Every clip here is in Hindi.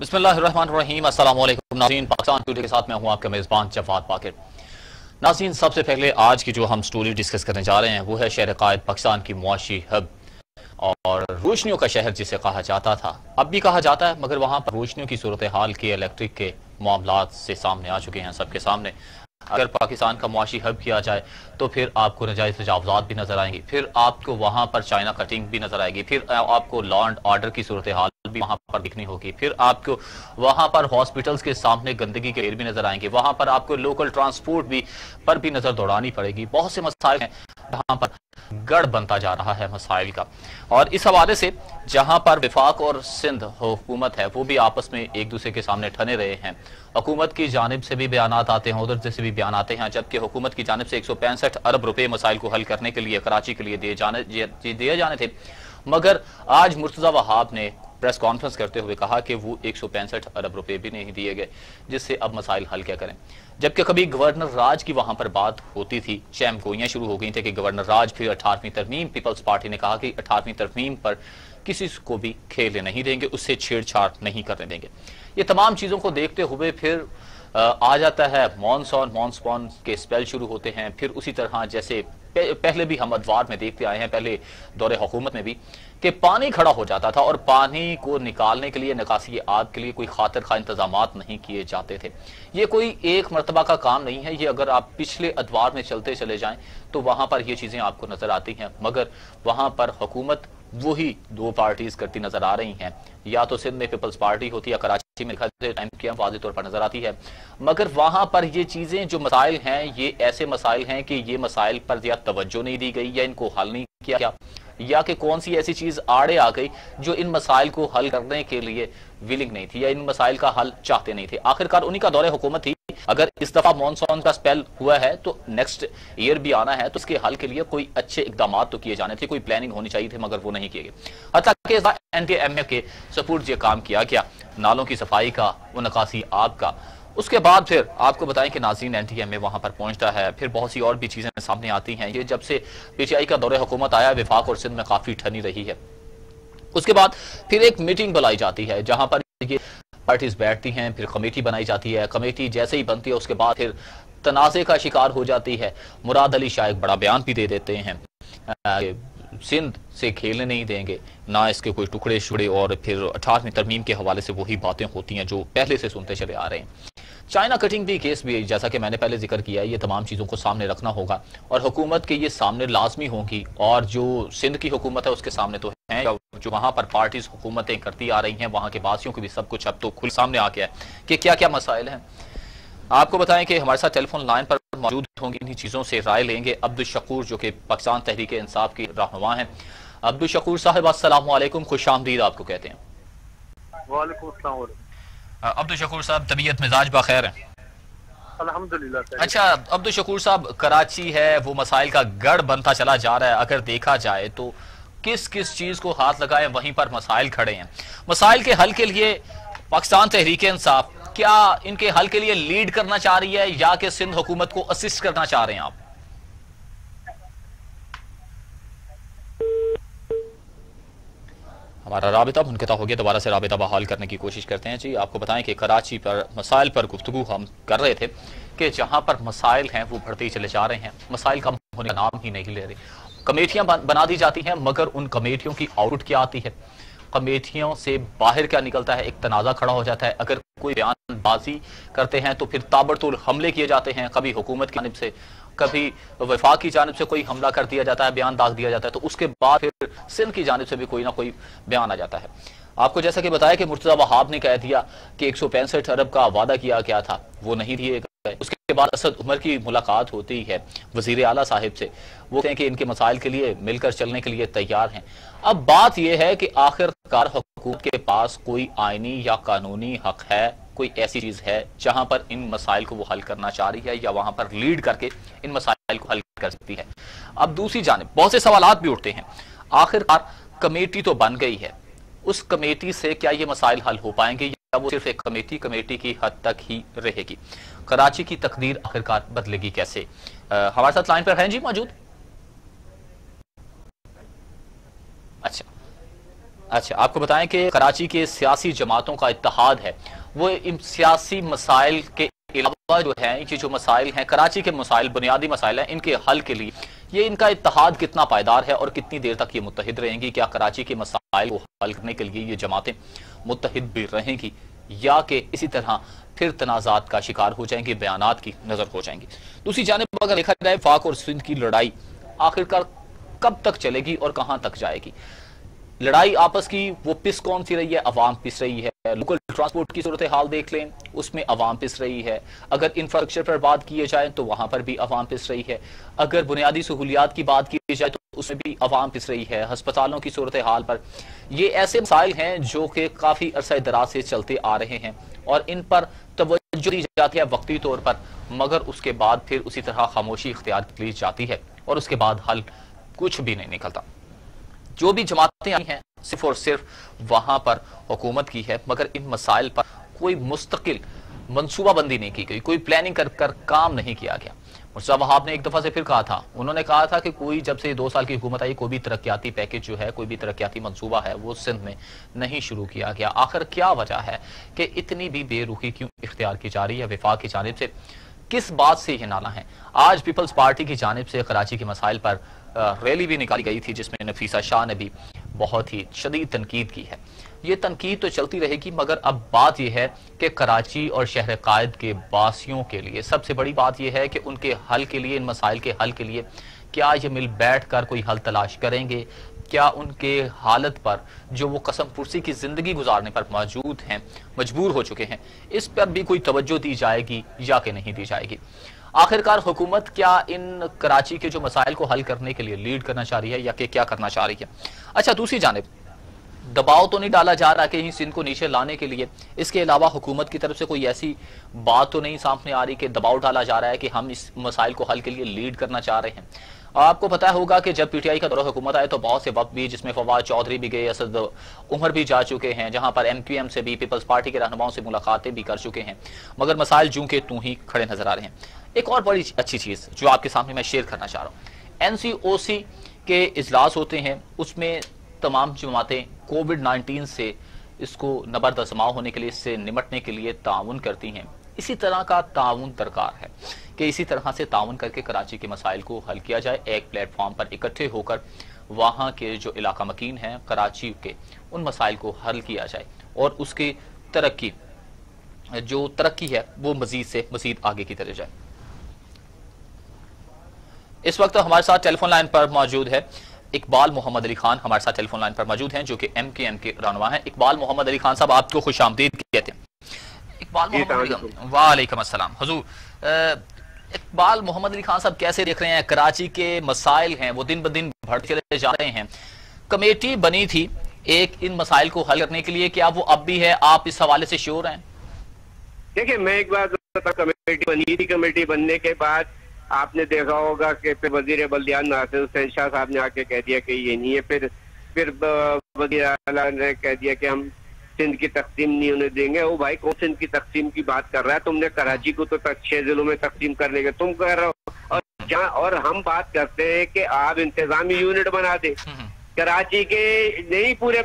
बिस्मिल्लाहिर्रहमानिर्रहीम। अस्सलामुअलैकुम नाज़रीन, पाकिस्तान टुडे के साथ मैं हूँ आपका मेज़बान जवाद बाकर। नाज़रीन, सबसे पहले आज की जो हम स्टोरी डिस्कस करने जा रहे हैं वो है शहर कायद, पाकिस्तान की मुआशी हब और रोशनियों का शहर जिसे कहा जाता था, अब भी कहा जाता है, मगर वहाँ पर रोशनियों की सूरत हाल के इलेक्ट्रिक के मामला से सामने आ चुके हैं सबके सामने। अगर पाकिस्तान का मुआशी हब किया जाए तो फिर आपको नजायज़ तजावुज़ात भी नज़र आएंगी, फिर आपको वहाँ पर चाइना कटिंग भी नज़र आएगी, फिर आपको लॉ एंड ऑर्डर की सूरत हाल भी वहाँ पर दिखनी होगी, फिर आपको वहाँ पर हॉस्पिटल्स के सामने गंदगी के ढेर भी नज़र आएंगे, वहाँ पर आपको लोकल ट्रांसपोर्ट भी पर भी नज़र दौड़ानी पड़ेगी। बहुत से मसाइल हैं जहाँ पर गढ़ बनता जा रहा है मसाइल का, और इस हवाले से जहाँ पर विफाक और सिंध हुकूमत है वो भी आपस में एक दूसरे के सामने ठने रहे हैं। हुकूमत की जानिब से भी बयान आते हैं, उधर से भी बयान आते हैं, जबकि हुकूमत की जानिब से 165 अरब रुपये मसाइल को हल करने के लिए कराची के लिए दिए जाने थे, मगर आज मुर्तज़ा वहाब ने प्रेस कॉन्फ्रेंस करते हुए कहा कि वो 165 अरब रुपए भी नहीं दिए गए, जिससे अब मसाइल हल क्या करें। जबकि कभी गवर्नर राज की वहाँ पर बात होती थी, चैमगोइयाँ शुरू हो गई थी कि गवर्नर राज, फिर 18वीं तरमीम, पीपल्स पार्टी ने कहा कि 18वीं तरमीम पर किसी को भी खेलने नहीं देंगे, उससे छेड़छाड़ नहीं करने देंगे। ये तमाम चीज़ों को देखते हुए फिर आ जाता है मानसून, मानसून के स्पेल शुरू होते हैं, फिर उसी तरह जैसे पहले भी हम अदवार में देखते आए हैं, पहले दौरे हुकूमत में भी, कि पानी खड़ा हो जाता था और पानी को निकालने के लिए, निकासी आग के लिए कोई खातिर खा इंतजाम नहीं किए जाते थे। ये कोई एक मरतबा का काम नहीं है, ये अगर आप पिछले अदवार में चलते चले जाएं तो वहाँ पर ये चीज़ें आपको नज़र आती हैं, मगर वहाँ पर हुकूमत वही दो पार्टीज करती नजर आ रही हैं, या तो सिंध में पीपल्स पार्टी होती है, कराची में टाइम की वाज़े तौर पर नजर आती है, मगर वहाँ पर ये चीज़ें जो मसाइल हैं ये ऐसे मसाइल हैं कि ये मसाइल पर या तवज्जो नहीं दी गई या इनको हल नहीं किया गया, या कि कौन सी ऐसी चीज़ आड़े आ गई जो इन मसाइल को हल करने के लिए विलिंग नहीं थी या इन मसाइल का हल चाहते नहीं थे। आखिरकार उन्हीं का दौरे हुकूमत थी। अगर इस दफ़ा मानसून का स्पेल हुआ है तो नेक्स्ट ईयर भी आना है, तो इसके हल के लिए कोई अच्छे इकदाम तो किए जाने थे, कोई प्लानिंग होनी चाहिए थी, मगर वो नहीं किए गए। हालांकि NKMF के सपोर्ट ये काम किया गया, नालों की सफाई का, निकासी आग का। उसके बाद फिर आपको बताएं कि नाज़रीन NTMA वहाँ पर पहुँचता है, फिर बहुत सी और भी चीज़ें सामने आती हैं। ये जब से PTI का दौरे हुकूमत आया, विफाक और सिंध में काफ़ी ठनी रही है। उसके बाद फिर एक मीटिंग बुलाई जाती है जहाँ पर ये पार्टीज बैठती हैं, फिर कमेटी बनाई जाती है। कमेटी जैसे ही बनती है उसके बाद फिर तनाज़े का शिकार हो जाती है। मुराद अली शाह एक बड़ा बयान भी दे देते हैं, सिंध से खेलने नहीं देंगे, ना इसके कोई टुकड़े शुड़े, और फिर 18वीं तरमीम के हवाले से वही बातें होती हैं जो पहले से सुनते चले आ रहे हैं। चाइना कटिंग भी केस भी, जैसा कि मैंने पहले जिक्र किया, ये तमाम चीज़ों को सामने रखना होगा और हुकूमत के ये सामने लाजमी होंगी, और जो सिंध की हुकूमत है उसके सामने तो हैं, जो वहाँ पर पार्टीज़ हुकूमतें करती आ रही हैं, वहाँ के बासियों को भी सब कुछ अब तो खुल सामने आ गया है कि क्या क्या मसाइल हैं। आपको बताएं कि हमारे साथ टेलीफोन लाइन पर मौजूद होंगी, इन्हीं चीज़ों से राय लेंगे अब्दुल शकूर, जो कि पाकिस्तान तहरीक इंसाफ की रहनुमा हैं। अब्दुल शकूर साहब, अस्सलामुअलैकुम, खुश आमदीद आपको कहते हैं। वालेकुम अस्सलाम। अब्दुल शकूर साहब, तबीयत मिजाज बखैर है? अल्हम्दुलिल्लाह। अच्छा अब्दुल शकूर साहब, कराची है वो मसाइल का गढ़ बनता चला जा रहा है, अगर देखा जाए तो किस किस चीज़ को हाथ लगाए वहीं पर मसाइल खड़े हैं। मसाइल के हल के लिए पाकिस्तान तहरीक इंसाफ क्या इनके हल के लिए लीड करना चाह रही है, या कि सिंध हुकूमत को असिस्ट करना चाह रहे हैं आप? हमारा राबिता मुनक़ता हो गया, दोबारा से राबिता बहाल करने की कोशिश करते हैं। जी आपको बताएं कि कराची पर मसाइल पर गुफ्तगू हम कर रहे थे कि जहां पर मसाइल हैं वो बढ़ते ही चले जा रहे हैं, मसाइल कम होने का नाम ही नहीं ले रहे। कमेटियां बना दी जाती हैं, मगर उन कमेटियों की आउटपुट क्या आती है, कमेटियों से बाहर क्या निकलता है, एक तनाज़ा खड़ा हो जाता है। अगर कोई बयानबाजी करते हैं तो फिर ताबड़तोड़ हमले किए जाते हैं, कभी हुकूमत की जानिब से, कभी वफाक की जानिब से कोई हमला कर दिया जाता है, बयान दाग दिया जाता है, तो उसके बाद फिर सिंध की जानिब से भी कोई ना कोई बयान आ जाता है। आपको जैसा कि बताया कि मुर्तज़ा वहाब ने कह दिया कि 165 अरब का वादा किया गया था, वो नहीं दिए गए। उसके बाद असद उमर की मुलाकात होती है वज़ीर आला साहिब से, वो कहते हैं कि इनके मसाइल के लिए मिलकर चलने के लिए तैयार हैं। अब बात यह है कि आखिरकार हुकूमत के पास कोई आइनी या कानूनी हक है, कोई ऐसी चीज़ है जहां पर इन मसाइल को वो हल करना चाह रही है, या वहां पर लीड करके इन मसाइल को हल कर सकती है। अब दूसरी जानिब बहुत से सवालात भी उठते हैं, आखिरकार कमेटी तो बन गई है, उस कमेटी से क्या ये मसाइल हल हो पाएंगे, या वो सिर्फ एक कमेटी की हद तक ही रहेगी? कराची की तकदीर आखिरकार बदलेगी कैसे? हमारे साथ लाइन पर हैं जी मौजूद। अच्छा अच्छा, आपको बताएं कि कराची के सियासी जमातों का इत्तेहाद है, वो इन सियासी मसाइल के अलावा जो है कि जो मसाइल हैं कराची के मसाइल, बुनियादी मसाइल हैं, इनके हल के लिए ये इनका इत्तेहाद कितना पायदार है और कितनी देर तक ये मुत्तहिद रहेंगी। क्या कराची के मसाइल को हल करने के लिए ये जमातें मुत्तहिद भी रहेंगी या कि इसी तरह फिर तनाज़ात का शिकार हो जाएंगी, बयानात की नज़र हो जाएंगी। दूसरी जानिब अगर देखा जाए फाक और सिंध की लड़ाई आखिरकार कब तक चलेगी और कहाँ तक जाएगी। लड़ाई आपस की वो पिस कौन सी रही है, अवाम पिस रही है। लोकल ट्रांसपोर्ट की सूरत हाल देख लें, उसमें अवाम पिस रही है। अगर इंफ्रास्ट्रक्चर पर बात की जाए तो वहाँ पर भी अवाम पिस रही है। अगर बुनियादी सहूलियात की बात की जाए तो उसमें भी अवाम पिस रही है। हस्पतालों की सूरत हाल पर, ये ऐसे मसाइल हैं जो कि काफ़ी अरसे दराज से चलते आ रहे हैं और इन पर तवज्जो दी जाती है वक्ती तौर पर, मगर उसके बाद फिर उसी तरह खामोशी इख्तियार की जाती है और उसके बाद हल कुछ भी नहीं निकलता। जो भी जमातें आई हैं सिर्फ और सिर्फ वहाँ पर हुकूमत की है, मगर इन मसाइल पर कोई मुस्तकिल मनसूबाबंदी नहीं की गई, कोई प्लानिंग कर कर काम नहीं किया गया। मुर्तज़ा वहाब ने एक दफ़ा से फिर कहा था, उन्होंने कहा था कि कोई जब से 2 साल की हुकूमत आई कोई भी तरक्याती पैकेज जो है, कोई भी तरक्याती मनसूबा है वो सिंध में नहीं शुरू किया गया। आखिर क्या वजह है कि इतनी भी बेरुखी क्यों इख्तियार की जा रही है? विफाक की जानिब से किस बात से ये नाला है? आज पीपल्स पार्टी की जानिब से कराची के मसाइल पर रैली भी निकाली गई थी जिसमें नफीसा शाह ने भी बहुत ही शदीद तनकीद की है। ये तनकीद तो चलती रहेगी, मगर अब बात यह है कि कराची और शहर कायद के बासियों के लिए सबसे बड़ी बात यह है कि उनके हल के लिए, इन मसाइल के हल के लिए क्या ये मिल बैठ कर कोई हल तलाश करेंगे? क्या उनके हालत पर जो वो कसम पुर्सी की ज़िंदगी गुजारने पर मौजूद हैं, मजबूर हो चुके हैं, इस पर भी कोई तवज्जो दी जाएगी या कि नहीं दी जाएगी? आखिरकार हुकूमत क्या इन कराची के जो मसाइल को हल करने के लिए लीड करना चाह रही है या कि क्या करना चाह रही है? अच्छा, दूसरी जानिब दबाव तो नहीं डाला जा रहा कि सिंध को नीचे लाने के लिए, इसके अलावा हुकूमत की तरफ से कोई ऐसी बात तो नहीं सामने आ रही कि दबाव डाला जा रहा है कि हम इस मसाइल को हल के लिए लीड करना चाह रहे हैं। आपको पता होगा कि जब पीटीआई का दौरा हुकूमत आया तो बहुत से वक्त भी जिसमें फवाद चौधरी भी गए, असद उमर भी जा चुके हैं, जहां पर एमक्यूएम से भी, पीपल्स पार्टी के रहनुमाओं से मुलाकातें भी कर चुके हैं, मगर मसाइल जूं के तू ही खड़े नजर आ रहे हैं। एक और बड़ी अच्छी चीज़ जो आपके सामने मैं शेयर करना चाह रहा हूँ, NCOC के इजलास होते हैं, उसमें तमाम जमातें कोविड-19 से इसको नबरदस्तमाव होने के लिए, इससे निमटने के लिए ताउन करती हैं। इसी तरह का ताउन दरकार है कि इसी तरह से ताउन करके कराची के मसाइल को हल किया जाए। एक प्लेटफॉर्म पर इकट्ठे होकर वहाँ के जो इलाका मकीन हैं कराची के, उन मसाइल को हल किया जाए और उसकी तरक्की, जो तरक्की है वो मज़ीद से मज़ीद आगे की तरफ जाए। इस वक्त हमारे साथ टेलीफोन लाइन पर मौजूद है इकबाल मोहम्मद अली खान, हमारे साथ टेलीफोन लाइन पर मौजूद हैं जो कि एमकेएम के रहनुमा हैं। इकबाल मोहम्मद अली खान साहब, आपको खुशामदीद कहते हैं। इकबाल मोहम्मद अली खान, वालेकुम अस्सलाम हुजूर। इकबाल मोहम्मद अली खान साहब, कैसे देख रहे हैं कराची के मसाइल हैं वो दिन ब दिन बढ़ते चले जा रहे हैं? कमेटी बनी थी एक इन मसाइल को हल करने के लिए, क्या वो अब भी है? आप इस हवाले से श्योर हैं? देखिए, मैं एक बार कमेटी बनी थी, कमेटी बनने के बाद आपने देखा होगा कि फिर वजीर बल्दियात नासिर हुसैन शाह साहब ने आके कह दिया कि ये नहीं है, फिर वजीर आला ने कह दिया कि हम सिंध की तकसीम नहीं होने देंगे। वो भाई कौन सिंध की तकसीम की बात कर रहा है? तुमने कराची को तो 6 जिलों में तकसीम करने के तुम कह रहे हो, और जहाँ और हम बात करते हैं कि आप इंतजामी यूनिट बना दे कराची के, नहीं पूरे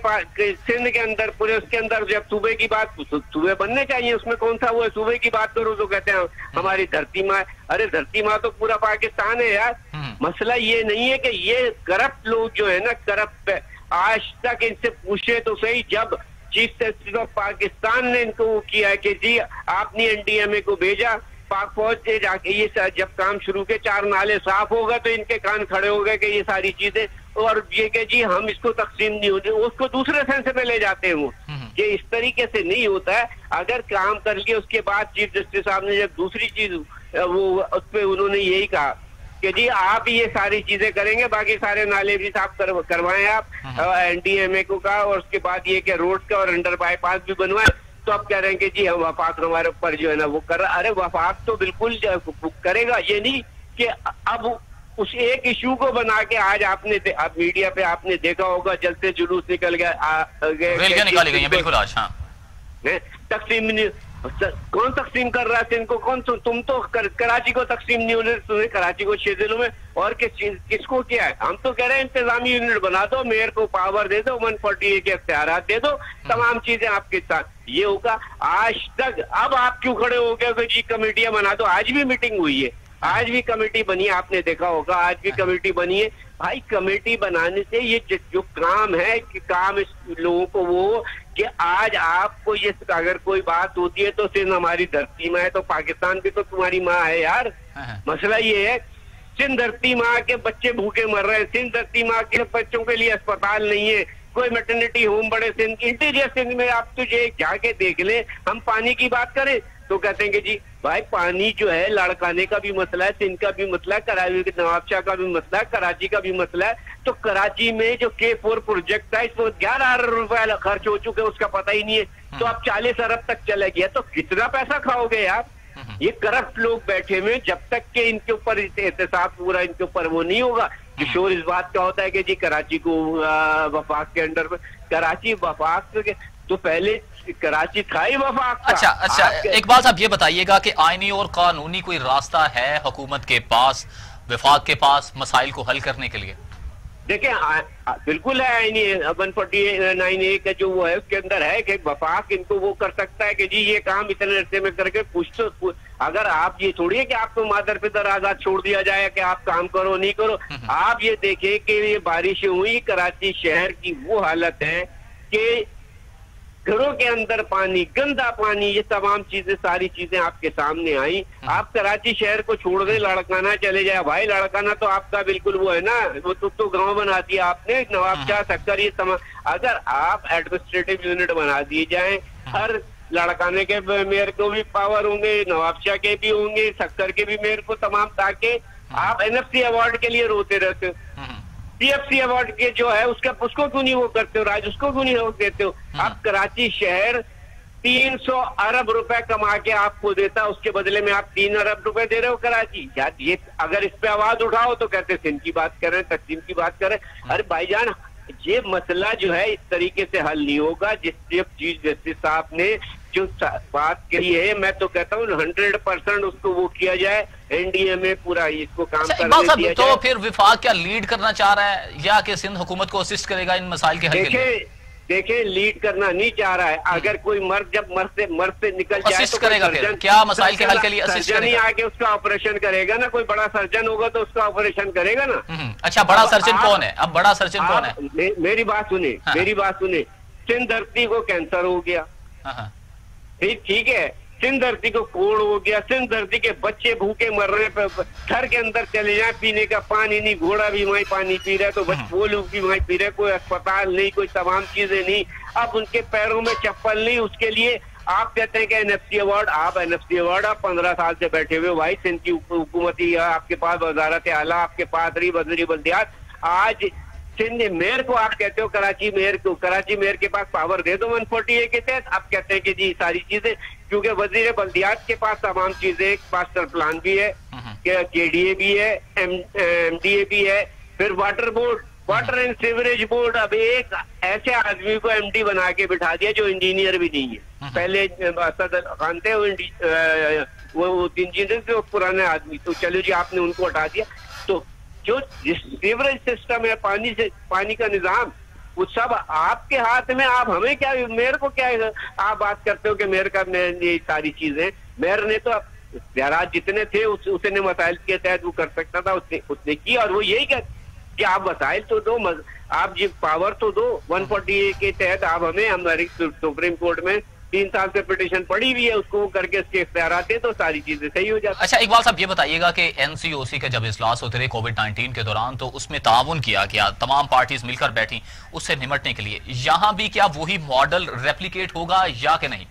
सिंध के अंदर, पूरे उसके अंदर। जब सूबे की बात, सूबे बनने चाहिए, उसमें कौन सा वो है? सूबे की बात करो तो कहते हैं हमारी धरती माँ। अरे धरती माँ तो पूरा पाकिस्तान है यार। मसला ये नहीं है कि ये करप्ट लोग जो है ना, करप्ट, आज तक इनसे पूछे तो सही, जब चीफ सेक्रेटरी ऑफ पाकिस्तान ने इनको वो किया है कि जी आपने NDMA को भेजा, पाक फौज से जाके ये जब काम शुरू के 4 नाले साफ होगा तो इनके कान खड़े हो गए कि ये सारी चीजें, और ये कि जी हम इसको तकसीम नहीं होते, उसको दूसरे सेंस में ले जाते हैं। वो ये इस तरीके से नहीं होता है। अगर काम कर लिया, उसके बाद चीफ जस्टिस साहब ने जब दूसरी चीज वो उस पर उन्होंने यही कहा कि जी आप ये सारी चीजें करेंगे, बाकी सारे नाले भी साफ करवाएं आप, NDMA को कहा, और उसके बाद ये कि रोड का और अंडर बाईपास भी बनवाएं, तो आप कह रहे हैं कि जी हम वफाक हमारे ऊपर जो है ना वो कर रहा। अरे वफाक तो बिल्कुल करेगा, ये नहीं कि अब उस एक इशू को बना के आज आपने आप मीडिया पे आपने देखा होगा जलसे जुलूस निकल गए, तकसीम कौन तकसीम कर रहा है इनको? कौन तुम तो कराची को तकसीम नहीं होने तुम्हें कराची को 6 जिलों में और किसको क्या है? हम तो कह रहे हैं इंतजामी यूनिट बना दो, मेयर को पावर दे दो, 140A के अख्तियारात दे दो, तमाम चीजें आपके साथ ये होगा। आज तक अब आप क्यों खड़े हो गए जी कमेटियां बना दो? आज भी मीटिंग हुई है, आज भी कमेटी बनी है, आपने देखा होगा आज भी कमेटी बनी है। भाई कमेटी बनाने से ये जो काम है कि काम इस लोगों को वो कि आज आपको ये अगर कोई बात होती है तो सिंध हमारी धरती माँ है, तो पाकिस्तान भी तो तुम्हारी माँ है यार। मसला ये है सिंध धरती माँ के बच्चे भूखे मर रहे हैं, सिंध धरती माँ के बच्चों के लिए अस्पताल नहीं है, कोई मेटर्निटी होम बड़े सिंध इंटीरियर सिंध में आप तुझे जाके देख ले। हम पानी की बात करें तो कहते हैं कि जी भाई पानी जो है लाड़काने का भी मसला है, सिंध का भी मसला है, कराची नवाबशाह का भी मसला है, कराची का भी मसला है। तो कराची में जो K4 प्रोजेक्ट था इसमें 11 अरब रुपया खर्च हो चुके, उसका पता ही नहीं है, तो आप 40 अरब तक चला गया। तो कितना पैसा खाओगे यार? ये करप्ट लोग बैठे हुए, जब तक के इनके ऊपर एहतसाब पूरा इनके ऊपर वो नहीं होगा। किशोर इस बात का होता है कि जी कराची को वफाक के अंडर में, कराची वफाक तो पहले कराची था ही वफाक। अच्छा इकबाल साहब ये बताइएगा कि आईनी और कानूनी कोई रास्ता है हुकूमत के पास, वफाक के पास मसाइल को हल करने के लिए? देखिए बिल्कुल है, आईनी 149A का जो वो है उसके अंदर है कि वफाक इनको वो कर सकता है कि जी ये काम इतने अरसे में करके कुछ तो। अगर आप ये छोड़िए कि आपको मादर पितर आजाद छोड़ दिया जाए कि आप काम करो नहीं करो। आप ये देखें कि ये बारिशें हुई, कराची शहर की वो हालत है कि घरों के अंदर पानी, गंदा पानी, ये तमाम चीजें सारी चीजें आपके सामने आई। आप कराची शहर को छोड़ दें, लाड़काना चले जाए। भाई लाड़काना तो आपका बिल्कुल वो है ना, वो तो गांव बना दिया आपने, नवाबशाह सक्कर ये अगर आप एडमिनिस्ट्रेटिव यूनिट बना दिए जाए, हर लाड़काने के मेयर को भी पावर होंगे, नवाबशाह के भी होंगे, सक्कर के भी मेयर को तमाम, ताकि आप NFC अवार्ड के लिए रोते रहते हो, CFC अवार्ड के जो है उसका उसको क्यों नहीं वो करते हो राज, उसको क्यों नहीं रोक देते हो? आप कराची शहर 300 अरब रुपए कमा के आपको देता, उसके बदले में आप 3 अरब रुपए दे रहे हो कराची। यार ये अगर इस पे आवाज उठाओ तो कहते सिंध की बात कर रहे हैं, तकसीम की बात कर रहे हैं। अरे भाईजान ये मसला जो है इस तरीके से हल नहीं होगा। जिस चीज जस्टिस साहब ने जो बात कही है, मैं तो कहता हूँ 100% उसको वो किया जाए, एनडीए में पूरा इसको काम करने दिया जाए। तो फिर विफाक क्या लीड करना चाह रहा है या कि सिंध हुकूमत को असिस्ट करेगा इन मसाइल के हल के लिए? देखें लीड करना नहीं चाह रहा है। अगर कोई मर्द जब मर्द से निकल जाए तो करेगा सर्जन, क्या मसाइल के हल के लिए असिस्ट करेगा? आके उसका ऑपरेशन करेगा ना, कोई बड़ा सर्जन होगा तो उसका ऑपरेशन करेगा ना। अच्छा बड़ा सर्जन कौन है? अब बड़ा सर्जन कौन है? मेरी बात सुने। सिंध धरती को कैंसर हो गया, ठीक है, सिंध धरती को कोड़ हो गया, सिंध धरती के बच्चे भूखे मर रहे हैं, घर के अंदर चले जाए, पीने का पानी नहीं, घोड़ा भी वहीं पानी पी रहा है, तो बच्चे वो लोग भी वहीं पी रहे, कोई अस्पताल नहीं, कोई तमाम चीजें नहीं। अब उनके पैरों में चप्पल नहीं, उसके लिए आप कहते हैं कि एनएफसी अवार्ड आप 15 साल से बैठे हुए। भाई सिंध की हुकूमती आपके पास वजारत आला, आपके पास रही वजरी बल्दियात। आज सिंध मेयर को आप कहते हो कराची मेयर के पास पावर दे दो 140A के तहत। आप कहते हैं कि जी सारी चीजें, क्योंकि वजीर बल्दियात के पास तमाम चीजें, मास्टर प्लान भी है, KDA भी है, MDA भी है, फिर वाटर एंड सीवरेज बोर्ड। अब एक ऐसे आदमी को MD बना के बिठा दिया जो इंजीनियर भी नहीं है। पहले असद खान थे, वो इंजीनियर थे, पुराने आदमी, तो चलो जी आपने उनको हटा दिया। तो जो सीवरेज सिस्टम है, पानी का निजाम, वो सब आपके हाथ में। आप हमें क्या, मेयर को क्या आप बात करते हो कि मेयर का ये सारी चीजें? मेयर ने तो अख्तियार जितने थे उसने मसाइल के तहत वो कर सकता था, उसने किया। और वो यही कहते कि आप मसाइल तो दो, आप जी पावर तो दो 140A के तहत। आप हमें हमारी सुप्रीम कोर्ट में 3 साल से पिटीशन पड़ी हुई है, उसको करके इसके इख्तियार आते तो सारी चीजें सही हो जाती। अच्छा इकबाल साहब ये बताइएगा कि NCOC का जब इजलास होते रहे COVID-19 के दौरान, तो उसमें ताउन किया गया, तमाम पार्टीज मिलकर बैठी उससे निमटने के लिए। यहाँ भी क्या वही मॉडल रेप्लीकेट होगा या कि नहीं?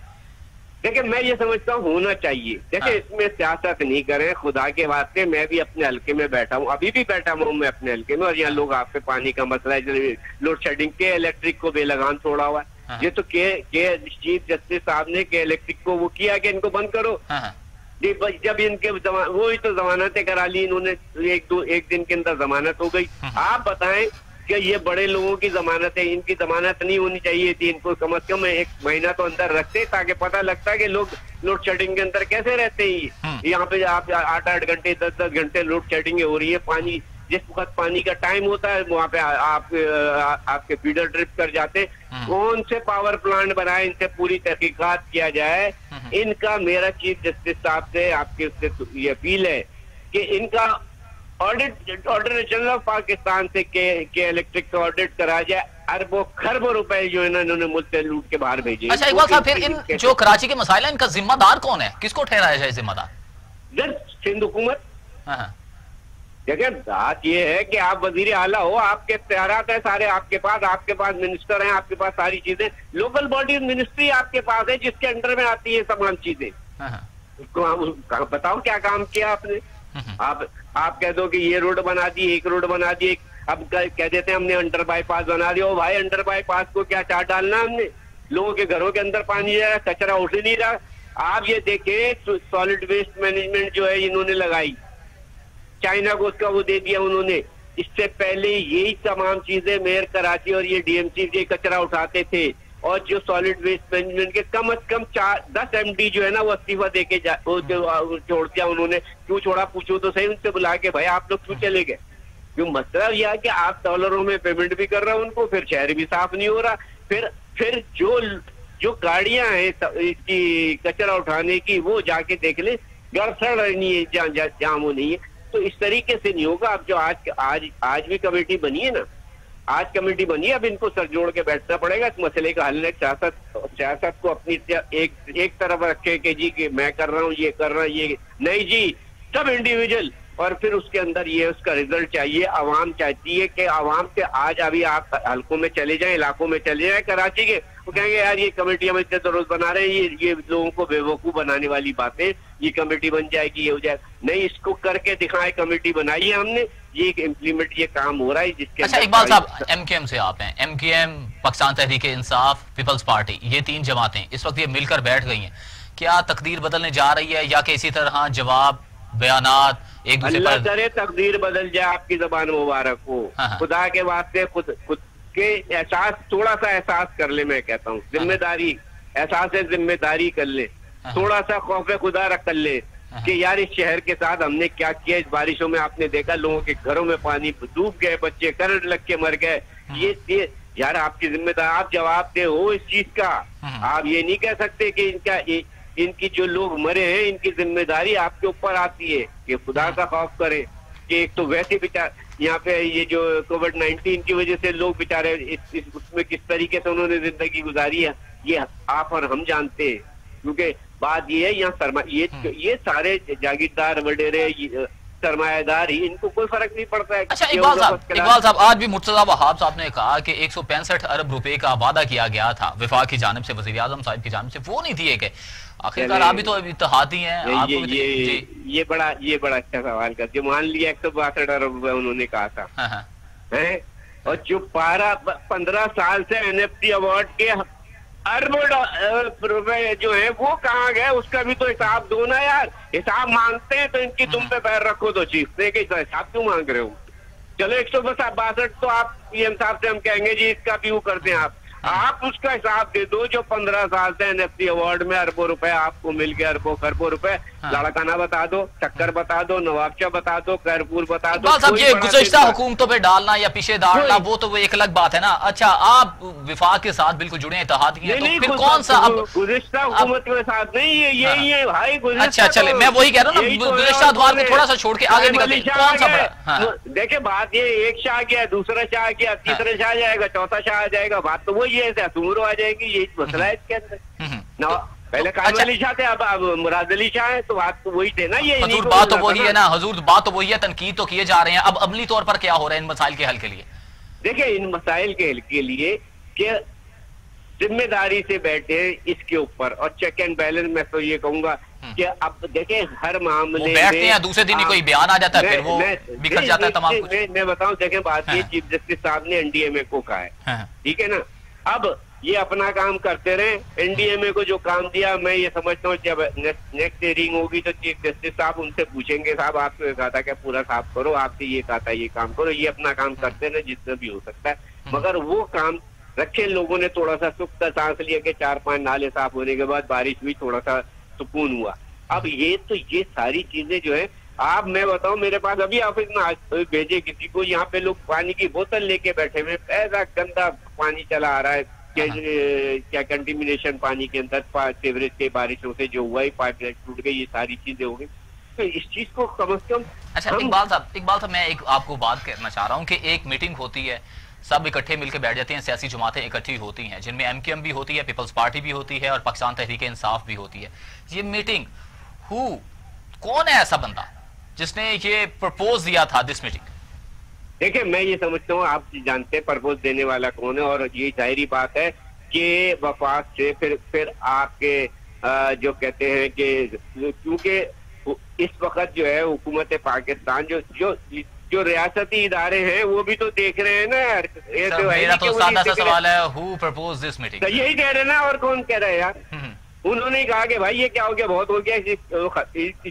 देखिये मैं ये समझता हूँ होना चाहिए। देखिये इसमें सियासत नहीं करें, खुदा के वास्ते। मैं भी अपने हल्के में बैठा हूँ, अभी भी बैठा हुआ हूँ मैं अपने हल्के में, और यहाँ लोग आपके पानी का मसला है, लोड शेडिंग के इलेक्ट्रिक को बेलगाम छोड़ा हुआ है। ये तो के चीफ जस्टिस साहब ने के इलेक्ट्रिक को वो किया कि इनको बंद करो। जब इनके वो ही तो जमानतें करा ली इन्होंने, एक दिन के अंदर जमानत हो गई। आप बताएं कि ये बड़े लोगों की जमानत है, इनकी जमानत नहीं होनी चाहिए थी, इनको कम से कम एक महीना तो अंदर रखते ताकि पता लगता कि लोग लोड शेडिंग के अंदर कैसे रहते हैं। यहाँ पे आप 8-8 घंटे 10-10 घंटे लोड शेडिंग हो रही है। पानी जिस वक्त पानी का टाइम होता है वहाँ पे आपके फीडर ड्रिप कर जाते। कौन से पावर प्लांट बनाए, इनसे पूरी तहकीकात किया जाए। इनका मेरा चीफ जस्टिस साहब से आपके उससे ये अपील है कि इनका audit auditor general of Pakistan से के इलेक्ट्रिक का ऑडिट करा जाए। अरबों खरबों रुपए जो इन्होंने मुल्क से लूट के बाहर भेजे। अच्छा इकबाल साहब, फिर इन जो कराची के मसाइल है इनका जिम्मेदार कौन है, किसको ठहराया जाए जिम्मेदार? सिंध हुकूमत। देखिए बात ये है कि आप वजीर आला हो, आपके इख्तियारात है सारे, आपके पास मिनिस्टर हैं, आपके पास सारी चीजें, लोकल बॉडीज मिनिस्ट्री आपके पास है जिसके अंडर में आती है तमाम चीजें। उसको बताओ क्या काम किया आपने। आप कह दो कि ये रोड बना दी, एक रोड बना दी, अब कह देते हैं हमने अंडर बाईपास बना दिया। ओ भाई, अंडर बाईपास को क्या चाट डालना, हमने लोगों के घरों के अंदर पानी जा रहा, कचरा उठ नहीं रहा। आप ये देखें सॉलिड वेस्ट मैनेजमेंट जो है इन्होंने लगाई, चाइना को उसका वो दे दिया उन्होंने। इससे पहले यही तमाम चीजें मेयर कराची और ये डीएमसी के कचरा उठाते थे, और जो सॉलिड वेस्ट मैनेजमेंट के कम से कम 4-10 MD जो है ना वो इस्तीफा देके छोड़ दिया उन्होंने। क्यों छोड़ा पूछो तो सही उनसे बुला के, भाई आप लोग क्यों चले गए? क्यों? मतलब यह है कि आप डॉलरों में पेमेंट भी कर रहे हो उनको, फिर शहर भी साफ नहीं हो रहा, फिर जो गाड़ियां हैं इसकी कचरा उठाने की वो जाके देख ले, गड़सड़ नहीं है, जाम वो नहीं है। तो इस तरीके से नहीं होगा। अब जो आज भी कमेटी बनी है ना, आज कमेटी बनी है, अब इनको सर जोड़ के बैठना पड़ेगा इस मसले का हल है। सियासत को अपनी एक तरफ रखे कि जी कि मैं कर रहा हूँ, ये कर रहा हूँ, ये नहीं जी, सब इंडिविजुअल, और फिर उसके अंदर ये उसका रिजल्ट चाहिए। आवाम चाहती है कि आवाम से आज अभी आप हल्कों में चले जाएं, इलाकों में चले जाएं कराची के, वो कहेंगे यार ये कमेटी हम इतने रोज बना रहे हैं, ये लोगों को बेवकूफ बनाने वाली बातें, ये कमेटी बन जाएगी, ये हो जाएगा। नहीं, इसको करके दिखाएं। कमेटी बनाई है हमने, ये इम्प्लीमेंट ये काम हो रहा है जिसके। अच्छा इकबाल साहब, MKM से आप हैं, MKM, Pakistan Tehreek Insaf, peoples party, ये तीन जमातें इस वक्त ये मिलकर बैठ गई हैं, क्या तकदीर बदलने जा रही है या कि इसी तरह जवाब बयानात एक दूसरे पर? अल्लाह करे तकदीर बदल जाए, आपकी जबान मुबारक हो। खुदा के वास्ते खुद के एहसास, थोड़ा सा एहसास कर ले, मैं कहता हूँ जिम्मेदारी, एहसास है जिम्मेदारी कर ले, थोड़ा सा खौफ खुदा रख कर ले कि यार इस शहर के साथ हमने क्या किया। इस बारिशों में आपने देखा लोगों के घरों में पानी, डूब गए बच्चे, करंट लग के मर गए। ये यार आपकी जिम्मेदारी, आप जवाबदेह हो इस चीज का। आप ये नहीं कह सकते कि इनकी जो लोग मरे हैं इनकी जिम्मेदारी आपके ऊपर आती है। कि खुदा का खौफ करें कि एक तो वैसे बेचार यहाँ पे ये जो कोविड-19 की वजह से लोग बेचारे उसमें किस तरीके से उन्होंने जिंदगी गुजारी है ये आप और हम जानते हैं। क्योंकि बात ये है यहाँ ये सारे जागीरदार, वडेरे, सरमायादार ही, इनको कोई फर्क नहीं पड़ता है। अच्छा इकबाल साहब, आज भी मुर्तजा वहाब साहब ने कहा कि 165 अरब रुपए का वादा किया गया था विफाक की जानिब से, वज़ीर आज़म साहब की जानिब से, वो नहीं दिए गए। आखिरकार आप भी तो इत्तेहादी हैं। ये बड़ा अच्छा सवाल करते। मान लिया 162 अरब रुपए उन्होंने कहा था, और जो 15 साल से NFT अवार्ड के अरबों रुपए जो है वो कहाँ गए, उसका भी तो हिसाब दो ना यार। हिसाब मांगते हैं तो इनकी तुम पे पैर रखो तो चीखते कि हिसाब क्यों मांग रहे हो। चलो 162 तो आप पीएम साहब से हम कहेंगे जी इसका भी वो कर दें। आप उसका हिसाब दे दो जो 15 साल से NFT अवार्ड में अरबों रुपए आपको मिल गए, अरबों खरबों रुपए। लड़काना बता दो, चक्कर बता दो, नवाबचा बता दो, करपूर बता दो। सब ये गुज़श्ता हुकूमतों पे डालना या पीछे डालना वो तो एक अलग बात है ना। अच्छा आप विफाक के साथ बिल्कुल जुड़े हैं, इत्तेहाद की हैं, तो फिर कौन सा गुज़श्ता हुकूमत के साथ नहीं है ये भाई। अच्छा चले, मैं वही कह रहा हूँ ना, गुज़श्ता अदवार को थोड़ा सा छोड़ के आगे निकलते हैं। कौन सा देखे बात ये, एक शाह गया, दूसरा शाह गया, तीसरा शाह जाएगा, चौथा शाह जाएगा, बात तो वही है, आ जाएगी। यही मसला है इसके अंदर ना। पहले कायम अली शाह थे, अब मुराद अली शाह है, तो बात तो वही थे ना। ये हजूर बात तो वही है ना, हजूर बात तो वही है। तनकीद तो किए जा रहे हैं, अब अमली तौर पर क्या हो रहा है इन मसाइल के हल के लिए? देखिए इन मसाइल के हल के लिए क्या जिम्मेदारी से बैठे इसके ऊपर, और चेक एंड बैलेंस मैं तो ये कहूंगा कि अब देखे हर मामले बैठते हैं, दूसरे दिन ही कोई बयान आ जाता है, फिर वो बिखर जाता है तमाम कुछ। मैं बताऊँ, देखे बात ये चीफ जस्टिस साहब ने NDMA को कहा है, ठीक है ना। अब ये अपना काम करते रहे। एनडीएमए को जो काम दिया, मैं ये समझता हूँ जब नेक्स्ट हियरिंग होगी तो चीफ जस्टिस साहब उनसे पूछेंगे, साहब आपने कहा था क्या पूरा साफ करो, आपसे ये कहा था ये काम करो, ये अपना काम करते रहे जितना भी हो सकता है, मगर वो काम रखे। लोगों ने थोड़ा सा सुख का सांस लिया कि 4-5 नाले साफ होने के बाद बारिश हुई, थोड़ा सा सुकून हुआ। अब ये सारी चीजें जो है, आप मैं बताऊं, मेरे पास अभी ऑफिस में आज भेजे किसी को, यहाँ पे लोग पानी की बोतल लेके बैठे हुए, ऐसा गंदा पानी चला आ रहा है क्या कंटिमिनेशन पानी के अंदर, सीवरेज के बारिशों से जो हुआ ही पाइपलाइन टूट गई, ये सारी चीजें हो गई। तो इस चीज को कम से कम। अच्छा इकबाल साहब, मैं एक आपको बात करना चाह रहा हूँ कि एक मीटिंग होती है, सब इकट्ठे मिलकर बैठ जाते हैं, सियासी जमातें इकट्ठी होती हैं जिनमें MQM भी होती है, पीपल्स पार्टी भी होती है और पाकिस्तान तहरीक इंसाफ भी होती है। ये मीटिंग कौन है ऐसा बंदा जिसने ये प्रपोज दिया था दिस मीटिंग? देखिये मैं ये समझता हूँ आप जानते हैं प्रपोज देने वाला कौन है, और ये जाहिर बात है कि वफाक से फिर आपके जो कहते हैं कि क्योंकि इस वक्त जो है हुकूमत पाकिस्तान जो रियासती इदारे हैं वो भी तो देख रहे हैं ना यार। ये तो मेरा तो सादा सा सवाल है, हु प्रपोज दिस मीटिंग, यही कह रहे हैं ना, और कौन कह रहा है यार। उन्होंने कहा कि भाई ये क्या हो गया, बहुत हो गया, इस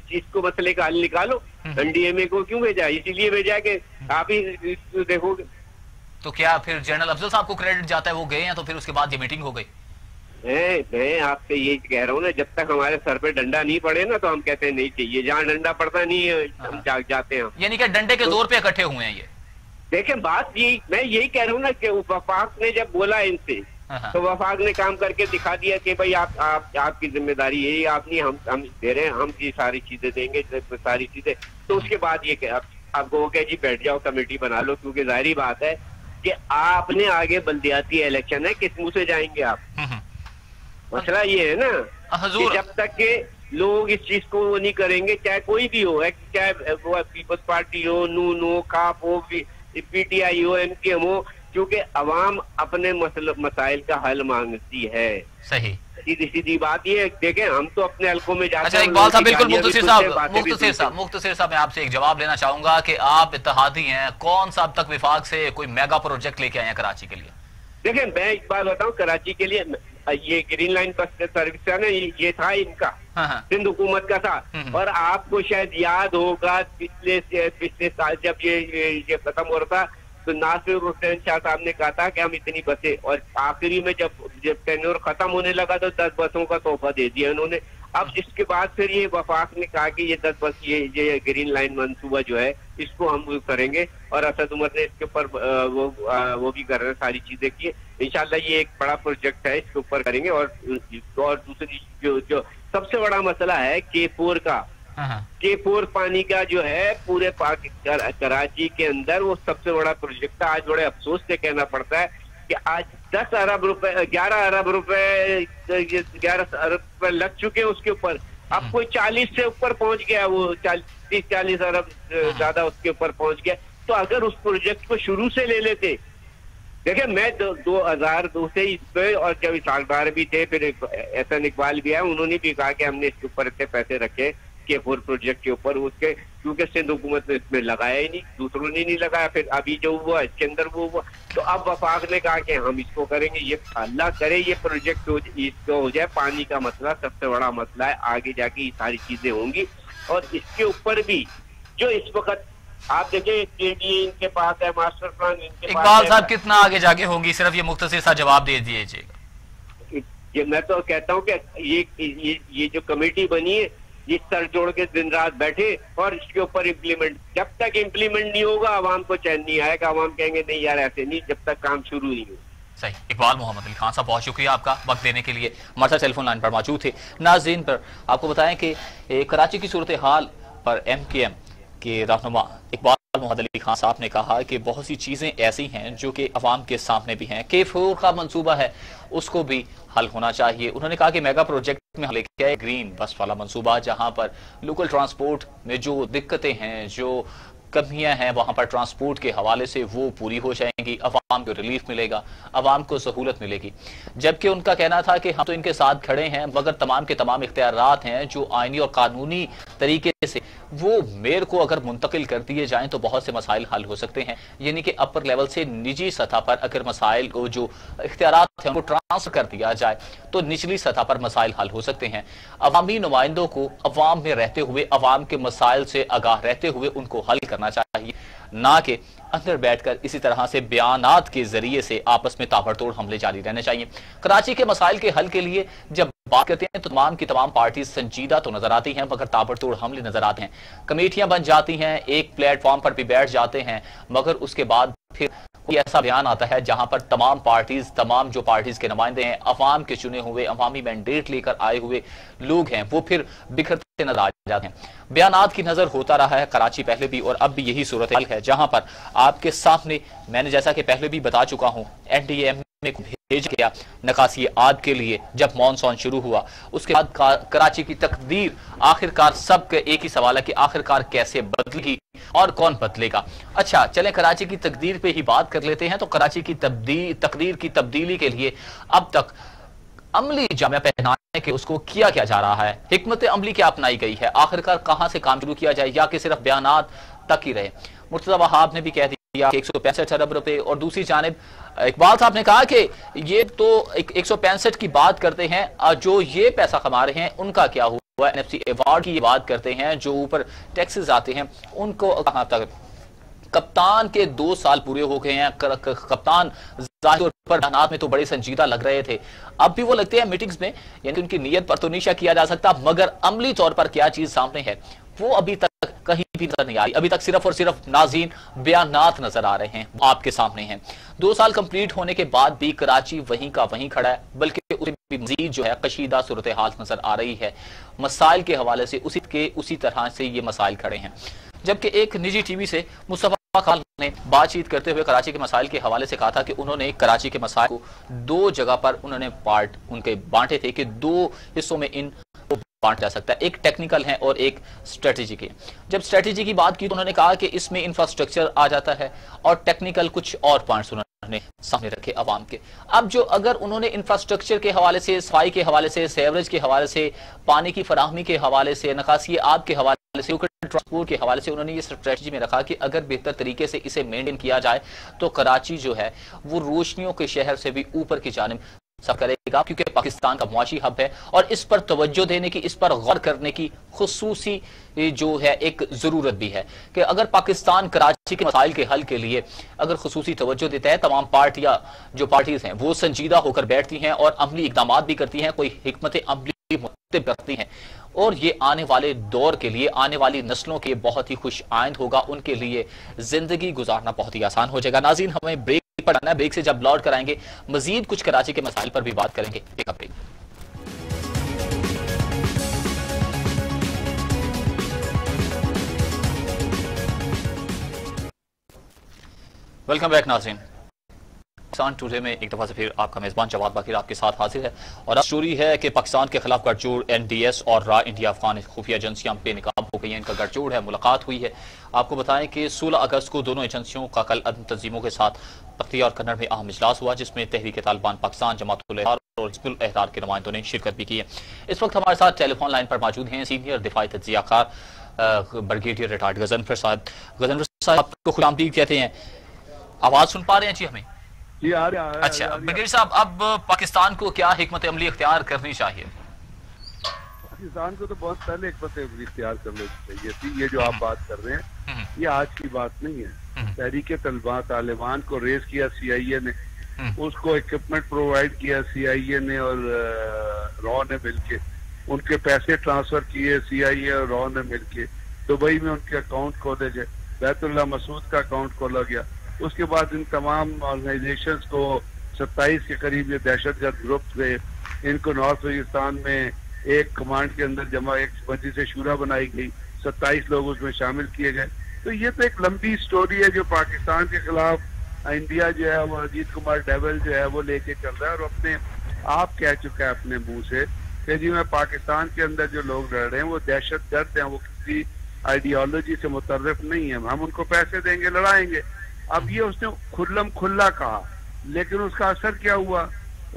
चीज को मसले का हल निकालो। एनडीएमए को क्यों भेजा, इसीलिए भेजा कि आप ही देखोगे। तो क्या फिर जनरल अफजल साहब को क्रेडिट जाता है, वो गए हैं तो फिर उसके बाद ये मीटिंग हो गई? मैं आपसे ये कह रहा हूँ ना, जब तक हमारे सर पे डंडा नहीं पड़े ना तो हम कहते हैं नहीं चाहिए, जहाँ डंडा पड़ता नहीं है हम जाते हैं। यानी कि डंडे के जोर पे इकट्ठे हुए हैं ये। देखें बात यही, मैं यही कह रहा हूँ ना कि वफाक ने जब बोला इनसे तो वफाक ने काम करके दिखा दिया कि भाई आपकी जिम्मेदारी यही, आप नहीं हम दे रहे हैं, हम ये सारी चीजें देंगे सारी चीजें। तो उसके बाद ये आपको कहे जी बैठ जाओ कमेटी बना लो, क्योंकि जाहिर बात है कि आपने आगे बल्दियाती इलेक्शन है, किस मुंह से जाएंगे आप? मसला ये है ना कि जब तक के लोग इस चीज को वो नहीं करेंगे, चाहे कोई भी हो, चाहे वो पीपल्स पार्टी हो, नून हो, काफ हो, PTI हो, MQM हो, क्योंकि अवाम अपने मसाइल का हल मांगती है। सही सीधी बात ये देखें, हम तो अपने हलकों में जाते हैं। अच्छा बिल्कुल मुख्तसिर साहब, मैं आपसे एक जवाब लेना चाहूंगा कि आप इत्तेहादी हैं, कौन सा अब तक विफाक से कोई मेगा प्रोजेक्ट लेके आए हैं कराची के लिए? देखें मैं एक बात बताऊं, कराची के लिए ये ग्रीन लाइन बस सर्विस है ना, ये था इनका, सिंध हुकूमत का था। और आपको शायद याद होगा पिछले साल जब ये खत्म हो रहा था तो नासिर हुसैन शाह साहब ने कहा था कि हम इतनी बसें, और आखिरी में जब टेन्योर खत्म होने लगा तो 10 बसों का तोहफा दे दिया उन्होंने। अब इसके बाद फिर ये वफाक ने कहा कि ये 10 बस ये ग्रीन लाइन मनसूबा जो है इसको हम करेंगे, और असद उमर ने इसके ऊपर वो भी कर रहे हैं, सारी चीजें की। इंशाल्लाह ये एक बड़ा प्रोजेक्ट है, इसके ऊपर करेंगे। और दूसरी जो सबसे बड़ा मसला है K4 का, K4 पानी का जो है पूरे कराची के अंदर, वो सबसे बड़ा प्रोजेक्ट था। आज बड़े अफसोस से कहना पड़ता है कि आज 11 अरब रुपए लग चुके हैं उसके ऊपर, अब कोई 40 से ऊपर पहुंच गया, वो 40-40 अरब ज्यादा उसके ऊपर पहुंच गया। तो अगर उस प्रोजेक्ट को शुरू से ले लेते, देखिये मैं 2002 से इस पे, और जब सालदार भी थे, फिर एहसन इकबाल भी आया, उन्होंने भी कहा कि हमने इसके ऊपर इतने पैसे रखे K4 प्रोजेक्ट के ऊपर, उसके क्योंकि सिंध हुकूमत ने इसमें लगाया ही नहीं, दूसरों ने नहीं लगाया, फिर अभी जो हुआ इसके अंदर वो हुआ। तो अब वफाक ने कहा कि हम इसको करेंगे, ये अल्लाह करे ये प्रोजेक्ट इसको हो जाए। पानी का मसला सबसे बड़ा मसला है, आगे जाके ये सारी चीजें होंगी। और इसके ऊपर भी जो इस वक्त आप देखिए KDA इनके पास है, मास्टर प्लान इनके पास। इकबाल साहब कितना आगे जाके होंगी, सिर्फ ये मुख्तसर सा जवाब दे दीजिएगा। मैं तो कहता हूँ कि ये जो कमेटी बनी है, ये सर जोड़ के दिन रात बैठे और इसके ऊपर इम्प्लीमेंट, जब तक इम्प्लीमेंट नहीं होगा आवाम को चैन नहीं आएगा, आवाम कहेंगे नहीं यार ऐसे नहीं, जब तक काम शुरू नहीं हो। सही। इकबाल मोहम्मद अली खान साहब, बहुत शुक्रिया आपका वक्त देने के लिए। हमारे साथ टेलीफोन लाइन पर मौजूद थे। नाज़रीन पर आपको बताएं कि कराची की सूरत हाल पर MQM के रहनुमा इकबाल मोहम्मद अली खान साहब ने कहा कि बहुत सी चीज़ें ऐसी हैं जो कि अवाम के सामने भी हैं। K4 का मनसूबा है, उसको भी हल होना चाहिए। उन्होंने कहा कि मेगा प्रोजेक्ट में लेके आए ग्रीन बस वाला मनसूबा, जहां पर लोकल ट्रांसपोर्ट में जो दिक्कतें हैं, जो कमियां हैं, वहां पर ट्रांसपोर्ट के हवाले से वो पूरी हो जाएंगी। अवाम को रिलीफ मिलेगा, अवाम को सहूलत मिलेगी। जबकि उनका कहना था कि हम तो इनके साथ खड़े हैं, मगर तमाम के तमाम इख्तियारात हैं जो आईनी और कानूनी तरीके से वो मेयर को अगर मुंतकिल कर दिए जाएं तो बहुत से मसाइल हल हो सकते हैं। यानी कि अपर लेवल से निजी सतह पर अगर मसाइल को जो इख्तियारात उनको ट्रांसफर कर दिया जाए तो निचली सतह पर मसाइल हल हो सकते हैं। अवामी नुमाइंदों को अवाम में रहते हुए अवाम के मसाइल से आगाह रहते हुए उनको हल करना चाहिए, ना कि अंदर बैठकर इसी तरह से बयानात के जरिए से आपस में ताबड़तोड़ हमले जारी रहने चाहिए। कराची के मसाइल के हल के लिए जब बात करते हैं तो तमाम की तमाम पार्टी संजीदा तो नजर आती हैं, मगर ताबड़तोड़ हमले नजर आते हैं। कमेटियां बन जाती हैं, एक प्लेटफॉर्म पर भी बैठ जाते हैं, मगर उसके बाद फिर कोई ऐसा बयान आता है जहां पर तमाम पार्टीज, तमाम जो पार्टीज के नुमाइंदे हैं, अवाम के चुने हुए, अवामी मैंडेट लेकर आए हुए लोग हैं, वो फिर बिखरते नजर आ जाते हैं। बयानात की नजर होता रहा है कराची पहले भी और अब भी यही सूरत हाल है, जहां पर आपके सामने मैंने जैसा कि पहले भी बता चुका हूं एनडीएम में भेज गया नकासी आद के लिए जब मॉनसून शुरू हुआ। उसके बाद कराची की तकदीर आखिरकार सबके एक ही सवाल है कि आखिरकार कैसे बदलेगी और कौन बदलेगा। अच्छा चलें कराची की तकदीर पे ही बात कर लेते हैं। तो कराची की तकदीर की तब्दीली के लिए अब तक अमली जामिया पहनाने के उसको किया क्या जा रहा है, हिकमत अमली क्या अपनाई गई है, आखिरकार कहां से काम शुरू किया जाए या कि सिर्फ बयानात तक ही रहे। मुर्तजा वहाब ने भी कह दिया 165 अरब रुपए और दूसरी जानब इकबाल साहब ने कहा कि ये तो 165 की बात करते हैं, जो ये पैसा कमा रहे हैं उनका क्या हुआ, एनएफसी अवार्ड की बात करते हैं, जो ऊपर टैक्सेस आते हैं उनको कहां तक। कप्तान के 2 साल पूरे हो गए हैं, कप्तान जाहिर तौर पर बयानात में तो बड़े संजीदा लग रहे थे, अब भी वो लगते हैं मीटिंग्स में, यानी उनकी नीयत पर तो नीशा किया जा सकता, मगर अमली तौर पर क्या चीज सामने है वो अभी तक कहीं भी नजर नहीं आ रही। अभी तक सिर्फ और सिर्फ नाज़रीन बयानात नजर आ रहे हैं आपके सामने हैं। 2 साल कंप्लीट होने के बाद भी कराची वहीं का वहीं खड़ा है, बल्कि उससे मज़ीद जो है कशीदा सूरत हाल नजर आ रही है। मसाइल के हवाले से उसी तरह से ये मसाइल खड़े हैं। जबकि एक निजी टीवी से मुस्तफ़ा खान ने बातचीत करते हुए कराची के मसाइल के हवाले से कहा था कि उन्होंने कराची के मसाइल को 2 जगह पर उन्होंने पार्ट उनके बांटे थे कि 2 हिस्सों में इन बांटा जा सकता है, एक टेक्निकल है और एक स्ट्रेटेजी के। जब स्ट्रेटेजी की बात की तो उन्होंने कहा कि इसमें इंफ्रास्ट्रक्चर आ जाता है और टेक्निकल कुछ और पॉइंट्स उन्होंने सामने रखे आवाम के। अब जो अगर उन्होंने इंफ्रास्ट्रक्चर के हवाले से, सफाई के हवाले से, सेवरेज के हवाले से, पानी की फराहमी के हवाले से, निकासी आब के हवाले से, ट्रांसपोर्ट के हवाले से उन्होंने ये स्ट्रेटजी में रखा कि अगर बेहतर तरीके से इसे मेंटेन किया जाए तो कराची जो है वो रोशनियों के शहर से भी ऊपर की जानिब सब करेगा, क्योंकि पाकिस्तान का मुआशी हब है और इस पर तवज्जो देने की, इस पर गौर करने की खुसूसी जो है एक ज़रूरत भी है कि अगर पाकिस्तान कराची के मसाइल के हल के लिए अगर खुसूसी तवज्जो देता है, तमाम पार्टियां जो पार्टीज हैं वो संजीदा होकर बैठती हैं और अमली इकदाम भी करती हैं, कोई हिकमत अमली मुतब रखती हैं, और ये आने वाले दौर के लिए, आने वाली नस्लों के बहुत ही खुश आइंद होगा, उनके लिए जिंदगी गुजारना बहुत ही आसान हो जाएगा। नाज़रीन हमें ब्रेक पर आना, ब्रेक से जब लौट कराएंगे मजीद कुछ कराची के मसाइल पर भी बात करेंगे। एक ब्रेक। वेलकम बैक नाज़रीन, पाकिस्तान टुडे में एक दफ़ा से फिर आपका मेज़बान जवाद बाक़र आपके साथ हाजिर है और अब स्टोरी है कि पाकिस्तान के खिलाफ गठजोड़, एनडीएस और रॉ इंडिया अफगान खुफिया एजेंसियां बेनकाब हो गई हैं, इनका गठजोड़ है, मुलाकात हुई है। आपको बताएं कि 16 अगस्त को दोनों एजेंसियों का कल अदम तंजीमों के साथ बख्तियार और कन्नड़ में अहम इजलास हुआ, जिसमें तहरीक तालिबान, पाकिस्तान, जमातुल अहरार और हिज़्बुल अहरार के नुमाइंदों ने शिरकत भी की है। इस वक्त हमारे साथ टेलीफोन लाइन पर मौजूद हैं सीनियर दिफाई तजियाकार ब्रिगेडियर रिटायर्ड गज़नफ़र साहब। गज़नफ़र साहब आपको खुश आमदीद कहते हैं, आवाज़ सुन पा रहे हैं जी हमें? अच्छा ब्रिगेडियर साहब, अब पाकिस्तान को क्या हिकमत अमली इख्तियार करनी चाहिए? पाकिस्तान को तो बहुत पहले हिकमत अमली इख्तियार करनी चाहिए थी। ये जो आप बात कर रहे हैं ये आज की बात नहीं है। तहरीक तालिबान को रेस किया CIA ने, उसको इक्विपमेंट प्रोवाइड किया CIA ने और रॉ ने मिलके, उनके पैसे ट्रांसफर किए CIA और रॉ ने मिलके। दुबई में उनके अकाउंट खोले गए, बैतुल्ला मसूद का अकाउंट खोला गया। उसके बाद इन तमाम ऑर्गेनाइजेशंस को 27 के करीब ये दहशतगर्द ग्रुप थे, इनको नॉर्थ वजीस्तान में एक कमांड के अंदर जमा एक मस्जिद से शूरा बनाई गई, 27 लोग उसमें शामिल किए गए। तो ये तो एक लंबी स्टोरी है जो पाकिस्तान के खिलाफ इंडिया जो है वो अजीत कुमार डैवल जो है वो लेके चल रहा है और अपने आप कह चुका है अपने मुँह से कि जी मैं पाकिस्तान के अंदर जो लोग रह रहे हैं वो दहशतगर्द हैं, वो किसी आइडियोलॉजी से मुतरफ नहीं है, हम उनको पैसे देंगे, लड़ाएंगे। अब ये उसने खुल्लम खुल्ला कहा, लेकिन उसका असर क्या हुआ?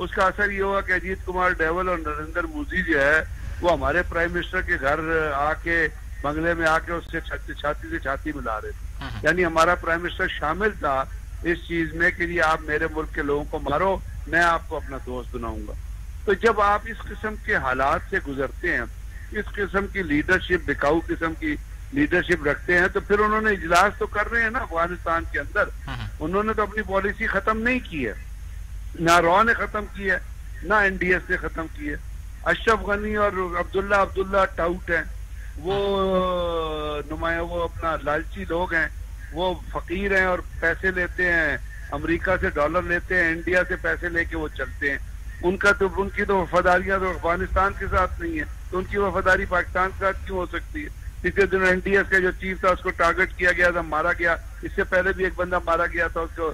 उसका असर ये हुआ कि अजीत कुमार डैवल और नरेंद्र मोदी जो है वो हमारे प्राइम मिनिस्टर के घर आके, बंगले में आके उससे छाती से छाती मिला रहे थे। यानी हमारा प्राइम मिनिस्टर शामिल था इस चीज में कि जी आप मेरे मुल्क के लोगों को मारो मैं आपको अपना दोस्त बनाऊंगा। तो जब आप इस किस्म के हालात से गुजरते हैं, इस किस्म की लीडरशिप, बिकाऊ किस्म की लीडरशिप रखते हैं, तो फिर उन्होंने इजलास तो कर रहे हैं ना अफगानिस्तान के अंदर, उन्होंने तो अपनी पॉलिसी खत्म नहीं की है, ना रॉ ने खत्म की है, ना एनडीएस ने खत्म की है। अशरफ गनी और अब्दुल्ला टाउट हैं, वो नुमाया, वो अपना लालची लोग हैं, वो फकीर हैं और पैसे लेते हैं, अमेरिका से डॉलर लेते हैं, इंडिया से पैसे लेके वो चलते हैं। उनकी तो वफादारियां तो अफगानिस्तान के साथ नहीं है, तो उनकी वफादारी पाकिस्तान के साथ क्यों हो सकती है? पिछले दिनों एनडीएस का जो चीफ था उसको टारगेट किया गया था, मारा गया। इससे पहले भी एक बंदा मारा गया था, उसको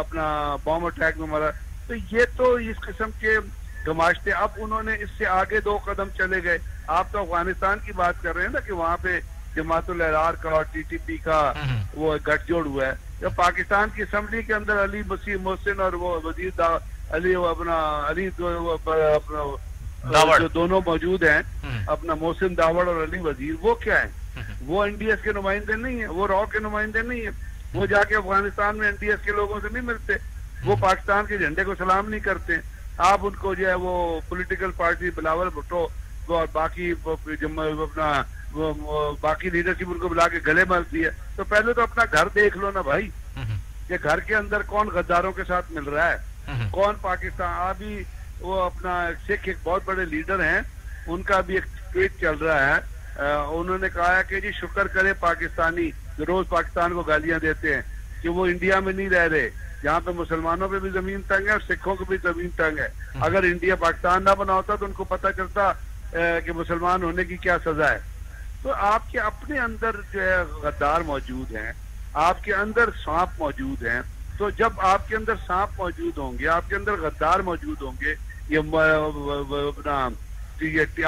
अपना बॉम्ब अटैक में मारा। तो ये तो इस किस्म के गमाशते। अब उन्होंने इससे आगे दो कदम चले गए। आप तो अफगानिस्तान की बात कर रहे हैं ना कि वहाँ पे जमातुल अहरार का और टीटीपी का वो गठजोड़ हुआ है। जब पाकिस्तान की असम्बली के अंदर अली मोहसिन और वो वजीर अली जो दोनों मौजूद हैं, अपना मोहसिन दावड़ और अली वजीर, वो क्या है? वो एनडीएस के नुमाइंदे नहीं है, वो रॉ के नुमाइंदे नहीं है, वो जाके अफगानिस्तान में एनडीएस के लोगों से नहीं मिलते, वो पाकिस्तान के झंडे को सलाम नहीं करते। आप उनको जो है वो पॉलिटिकल पार्टी बिलावल भुट्टो और बाकी अपना बाकी लीडरशिप उनको बुला के गले मारती है। तो पहले तो अपना घर देख लो ना भाई, ये घर के अंदर कौन गद्दारों के साथ मिल रहा है, कौन पाकिस्तान। अभी वो अपना सिख एक बहुत बड़े लीडर हैं, उनका भी एक ट्वीट चल रहा है, उन्होंने कहा है कि जी शुक्र करे पाकिस्तानी जो रोज पाकिस्तान को गालियां देते हैं कि वो इंडिया में नहीं रह रहे, यहाँ पे मुसलमानों पे भी जमीन तंग है और सिखों की भी जमीन तंग है। अगर इंडिया पाकिस्तान ना बना होता तो उनको पता चलता कि मुसलमान होने की क्या सजा है। तो आपके अपने अंदर जो है गद्दार मौजूद हैं, आपके अंदर सांप मौजूद हैं। तो जब आपके अंदर सांप मौजूद होंगे, आपके अंदर गद्दार मौजूद होंगे, ये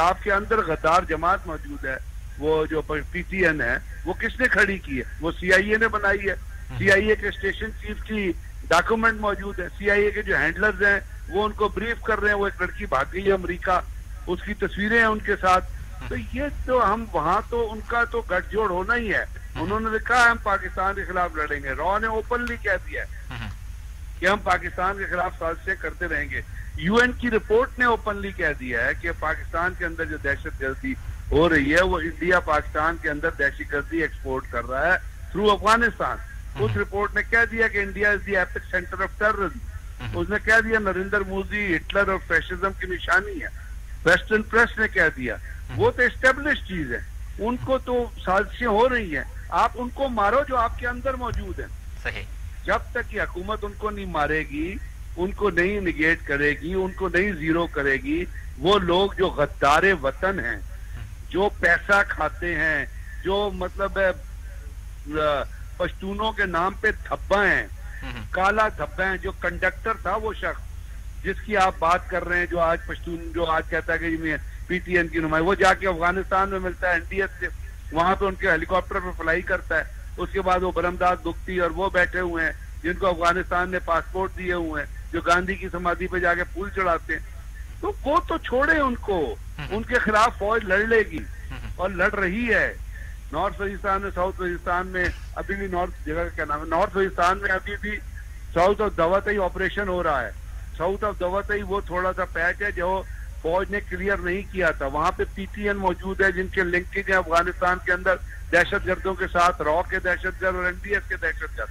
आपके अंदर गद्दार जमात मौजूद है, वो जो PTN है वो किसने खड़ी की है? वो CIA ने बनाई है। CIA के स्टेशन चीफ की डॉक्यूमेंट मौजूद है, CIA के जो हैंडलर्स हैं वो उनको ब्रीफ कर रहे हैं। वो एक लड़की भाग गई है अमरीका, उसकी तस्वीरें हैं उनके साथ। तो ये तो हम वहाँ तो उनका तो गठजोड़ होना ही है। उन्होंने कहा हम पाकिस्तान के खिलाफ लड़ेंगे, रॉ ने ओपनली कह दिया है कि हम पाकिस्तान के खिलाफ साजिशें करते रहेंगे। UN की रिपोर्ट ने ओपनली कह दिया है कि पाकिस्तान के अंदर जो दहशत गर्दी हो रही है वो इंडिया पाकिस्तान के अंदर दहशत गर्दी एक्सपोर्ट कर रहा है थ्रू अफगानिस्तान। उस रिपोर्ट ने कह दिया कि India is the epicentre of terrorism. उसने कह दिया नरेंद्र मोदी हिटलर और फैसिज्म की निशानी है। वेस्टर्न प्रेस ने कह दिया, वो तो एस्टेब्लिश चीज है, उनको तो साजिशें हो रही हैं। आप उनको मारो जो आपके अंदर मौजूद है। सही। जब तक ये हुकूमत उनको नहीं मारेगी, उनको नहीं निगेट करेगी, उनको नहीं जीरो करेगी, वो लोग जो गद्दारे वतन हैं, जो पैसा खाते हैं, जो मतलब है पश्तूनों के नाम पे धब्बा है, काला धब्बा है। जो कंडक्टर था वो शख्स जिसकी आप बात कर रहे हैं, जो आज कहता है कि PTN की नुमाइंदगी, वो जाके अफगानिस्तान में मिलता है NDS से, वहां पे उनके हेलीकॉप्टर पे फ्लाई करता है। उसके बाद वो बरमदास दुखती और वो बैठे हुए हैं जिनको अफगानिस्तान ने पासपोर्ट दिए हुए हैं, जो गांधी की समाधि पे जाके फूल चढ़ाते हैं। तो वो तो छोड़े उनको, उनके खिलाफ फौज लड़ लेगी और लड़ रही है। नॉर्थ वजीस्तान में, साउथ वजीस्तान में अभी भी, नॉर्थ जगह क्या नाम है, नॉर्थ वजीस्तान में अभी भी साउथ ऑफ दवातई ऑपरेशन हो रहा है। साउथ ऑफ दवातई वो थोड़ा सा पैच है जो फौज ने क्लियर नहीं किया था। वहां पे PTN मौजूद है जिनके लिंकेज है अफगानिस्तान के अंदर दहशत गर्दों के साथ, रॉ के दहशत गर्द और NDS के दहशत गर्द।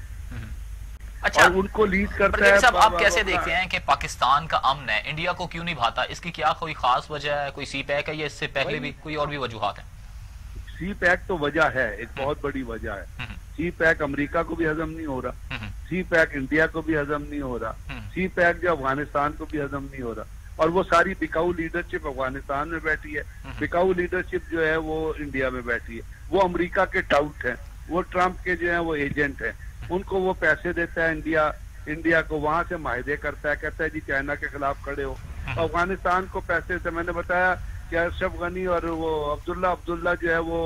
अच्छा, और उनको लीड करता है। साहब, आप कैसे देखते हैं कि पाकिस्तान का अमन है, इंडिया को क्यों नहीं भाता? इसकी क्या कोई खास वजह है? कोई CPAC है या इससे पहले भी कोई और भी वजूहत है? CPAC तो वजह है, एक बहुत बड़ी वजह है। CPAC अमरीका को भी हजम नहीं हो रहा, CPAC इंडिया को भी हजम नहीं हो रहा, CPAC जो अफगानिस्तान को भी हजम नहीं हो रहा, और वो सारी बिकाऊ लीडरशिप अफगानिस्तान में बैठी है, बिकाऊ लीडरशिप जो है वो इंडिया में बैठी है। वो अमेरिका के टाउट हैं, वो ट्रंप के जो है वो एजेंट हैं, उनको वो पैसे देता है इंडिया को, वहां से माहिदे करता है, कहता है जी चाइना के खिलाफ खड़े हो। अफगानिस्तान को पैसे से, मैंने बताया कि अशरफ गनी और वो अब्दुल्ला जो है वो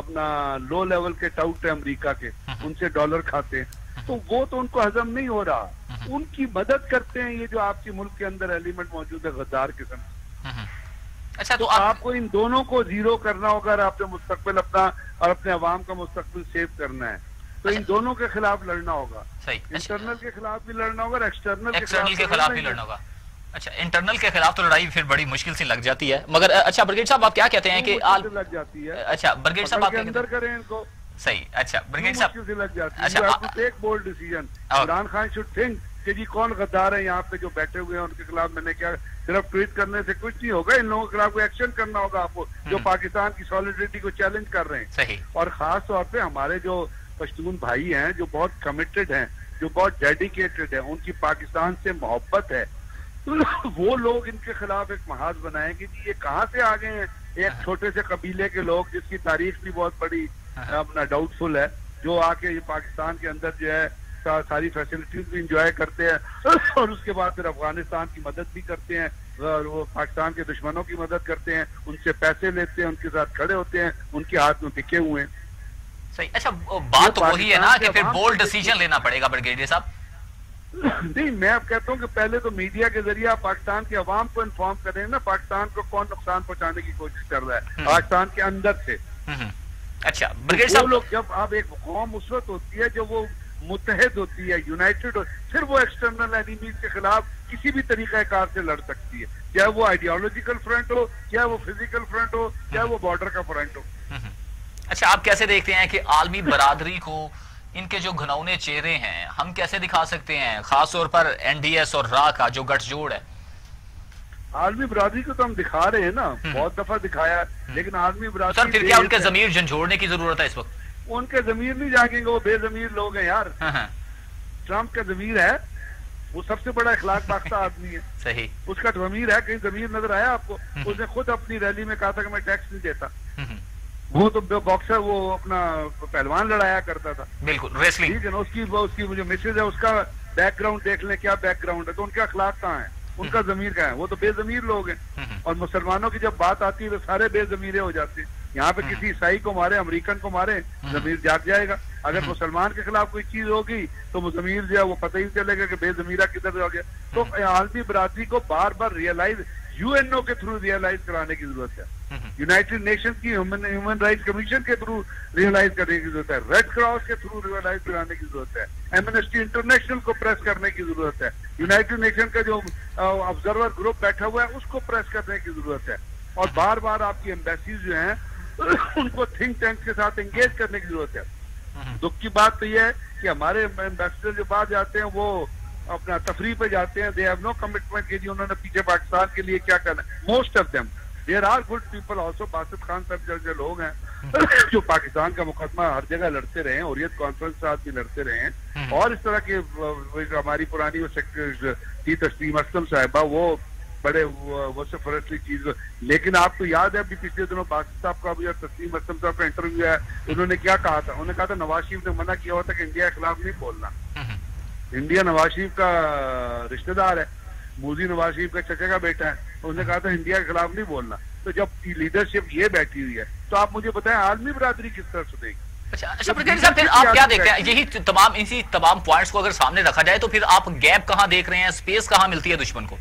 अपना लो लेवल के टाउट है अमरीका के, उनसे डॉलर खाते हैं। तो वो तो उनको हजम नहीं हो रहा, उनकी मदद करते हैं ये जो आपके मुल्क के अंदर एलिमेंट मौजूद है गद्दार किस्म। अच्छा, तो आपको इन दोनों को जीरो करना होगा अगर आपने मुस्तकबिल अपना और अपने अवाम का मुस्तकबिल सेव करना है। तो तो इन दोनों के खिलाफ लड़ना होगा। इंटरनल के खिलाफ भी लड़ना होगा और एक्सटर्नल के खिलाफ भी लड़ना होगा। अच्छा, इंटरनल के खिलाफ तो लड़ाई फिर बड़ी मुश्किल से लग जाती है, मगर अच्छा ब्रिगेड साहब आप क्या कहते हैं कि लग जाती है? अच्छा ब्रिगेड साहब आप अंदर करें इनको सही। अच्छा ब्रिगेड साहब लग जाती है, take bold decision, Imran Khan should think कि जी कौन गद्दार है यहाँ पे जो बैठे हुए हैं, उनके खिलाफ मैंने क्या सिर्फ ट्वीट करने से कुछ नहीं होगा, इन लोगों के खिलाफ एक्शन करना होगा आपको, जो पाकिस्तान की सॉलिडिटी को चैलेंज कर रहे हैं। सही। और खास तौर पे हमारे जो पश्तून भाई हैं जो बहुत कमिटेड हैं, जो बहुत डेडिकेटेड हैं, उनकी पाकिस्तान से मोहब्बत है, तो वो लोग इनके खिलाफ एक महाज बनाएंगे कि ये कहाँ से आ गए हैं, एक छोटे से कबीले के लोग जिसकी तारीख भी बहुत बड़ी अपना डाउटफुल है, जो आके ये पाकिस्तान के अंदर जो है सारी फैसिलिटीज भी इंजॉय करते हैं और उसके बाद फिर अफगानिस्तान की मदद भी करते हैं और वो पाकिस्तान के दुश्मनों की मदद करते हैं, उनसे पैसे लेते हैं, उनके साथ खड़े होते हैं, उनके हाथ में बिके हुए हैं। सही। अच्छा बात तो वही है ना कि फिर बोल्ड डिसीजन लेना पड़ेगा ब्रिगेडियर साहब। नहीं, मैं अब कहता हूँ कि पहले तो मीडिया के जरिए आप पाकिस्तान के अवाम को इन्फॉर्म करें ना, पाकिस्तान को कौन नुकसान पहुंचाने की कोशिश कर रहा है पाकिस्तान के अंदर से। अच्छा ब्रिगेडियर साहब लोग जब आप एक कौम उसरत होती है, जो वो मुतहद होती है, यूनाइटेड हो, फिर वो एक्सटर्नल एनिमीज के खिलाफ किसी भी तरीक़ाकार से लड़ सकती है, चाहे वो आइडियोलॉजिकल फ्रंट हो, चाहे वो फिजिकल फ्रंट हो, चाहे वो बॉर्डर का फ्रंट हो। अच्छा आप कैसे देखते हैं कि आलमी बरादरी को इनके जो घनौने चेहरे हैं हम कैसे दिखा सकते हैं, खास तौर पर एनडीएस और रा का जो गठजोड़ है? आलमी बरादरी को तो हम दिखा रहे हैं ना, बहुत दफा दिखाया, लेकिन आलमी बरादरी फिर क्या उनके ज़मीर झंझोड़ने की जरूरत है इस वक्त? उनके जमीर नहीं जागेंगे, वो बेजमीर लोग हैं यार। ट्रंप का जमीर है, वो सबसे बड़ा इखलाक बाख्ता आदमी है। सही। उसका जमीर है, कहीं जमीर नजर आया आपको? उसने खुद अपनी रैली में कहा था कि मैं टैक्स नहीं देता। वो तो बॉक्सर, वो अपना पहलवान लड़ाया करता था, बिल्कुल रेसलिंग, ठीक है ना। उसकी जो मिसेज है उसका बैकग्राउंड देख ले, क्या बैकग्राउंड है, तो उनके अखलाक कहाँ है, उनका जमीर कहाँ है? वो तो बेजमीर लोग हैं। और मुसलमानों की जब बात आती है तो सारे बेजमीरे हो जाते हैं। यहाँ पे किसी ईसाई को मारे, अमेरिकन को मारे, जमीर जाग जाएगा। अगर मुसलमान के खिलाफ कोई चीज होगी तो जमीर जो है वो पता ही चलेगा कि बेजमीरा किधर हो गया। तो आलमी बरादरी को बार बार रियलाइज, यूएनओ के थ्रू रियलाइज कराने की जरूरत है, यूनाइटेड नेशन की ह्यूमन राइट्स कमीशन के थ्रू रियलाइज करने की जरूरत है, रेड क्रॉस के थ्रू रियलाइज कराने की जरूरत है, एमनेस्टी इंटरनेशनल को प्रेस करने की जरूरत है, यूनाइटेड नेशन का जो ऑब्जर्वर ग्रुप बैठा हुआ है उसको प्रेस करने की जरूरत है, और बार बार आपकी एम्बेसीज जो है उनको थिंक टैंक के साथ एंगेज करने की जरूरत है। दुख की बात तो यह है कि हमारे एम्बेसडर जो बाहर जाते हैं वो अपना तफरी पे जाते हैं, दे हैव नो कमिटमेंट के जी उन्होंने पीछे पाकिस्तान के लिए क्या करना। Most of them there are good people also, Basit Khan साहब जैसे लोग हैं जो पाकिस्तान का मुकदमा हर जगह लड़ते रहे हैं, हुर्रियत कॉन्फ्रेंस साथ भी लड़ते रहे हैं, और इस तरह के हमारी पुरानी सेक्रेटरी तस्लीम असलम साहिबा वो बड़े वसफरसली चीज। लेकिन आपको याद है अभी पिछले दिनों बासित साहब का भी और तस्लीम असलम साहब का इंटरव्यू है, उन्होंने क्या कहा था? उन्होंने कहा था नवाज शरीफ ने मना किया हुआ था कि इंडिया के खिलाफ नहीं बोलना, इंडिया नवाज शरीफ का रिश्तेदार है, मोदी नवाज शरीफ का चचे का बेटा है, उसने कहा था इंडिया के खिलाफ नहीं बोलना। तो जब लीडरशिप ये बैठी हुई है तो आप मुझे बताएं आलमी बरादरी किस तरह से देगी? अच्छा प्रेसिडेंट साहब फिर आप क्या देखते हैं, यही तमाम इसी तमाम पॉइंट्स को अगर सामने रखा जाए तो फिर आप गैप कहाँ देख रहे हैं, स्पेस कहाँ मिलती है दुश्मन को?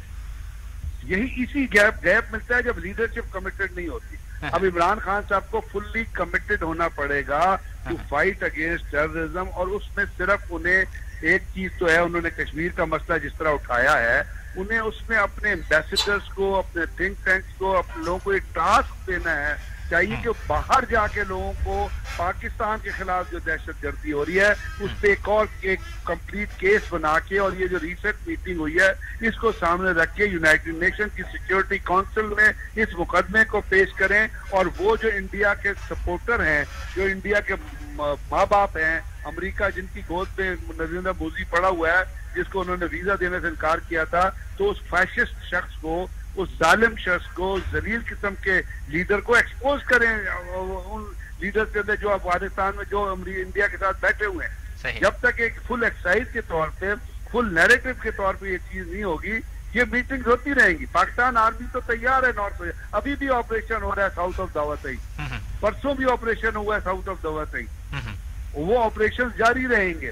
यही इसी गैप मिलता है जब लीडरशिप कमिटेड नहीं होती। अब इमरान खान साहब को फुल्ली कमिटेड होना पड़ेगा टू फाइट अगेंस्ट टेररिज्म, और उसमें सिर्फ उन्हें एक चीज तो है, उन्होंने कश्मीर का मसला जिस तरह उठाया है, उन्हें उसमें अपने एम्बेसडर्स को, अपने थिंक टैंक्स को, अपने लोगों को एक टास्क देना है चाहिए कि बाहर जाके लोगों को पाकिस्तान के खिलाफ जो दहशत गर्दी हो रही है उस पर एक और एक कंप्लीट केस बना के, और ये जो रिसेंट मीटिंग हुई है इसको सामने रख के यूनाइटेड नेशन की सिक्योरिटी काउंसिल में इस मुकदमे को पेश करें, और वो जो इंडिया के सपोर्टर हैं, जो इंडिया के माँ बाप हैं, अमेरिका जिनकी गोद पे नरेंद्र मोदी पड़ा हुआ है, जिसको उन्होंने वीजा देने से इनकार किया था, तो उस फैशिस्ट शख्स को, उस जालिम शख्स को, जलील किस्म के लीडर को एक्सपोज करें, उन लीडर के अंदर जो अफगानिस्तान में जो इंडिया के साथ बैठे हुए हैं। जब तक एक फुल एक्सरसाइज के तौर पे, फुल नैरेटिव के तौर पे ये चीज नहीं होगी, ये मीटिंग होती रहेंगी। पाकिस्तान आर्मी तो तैयार है, नॉर्थ अभी भी ऑपरेशन हो रहा है साउथ ऑफ दावा सही, परसों भी ऑपरेशन हुआ है साउथ ऑफ दावा सही, वो ऑपरेशन जारी रहेंगे।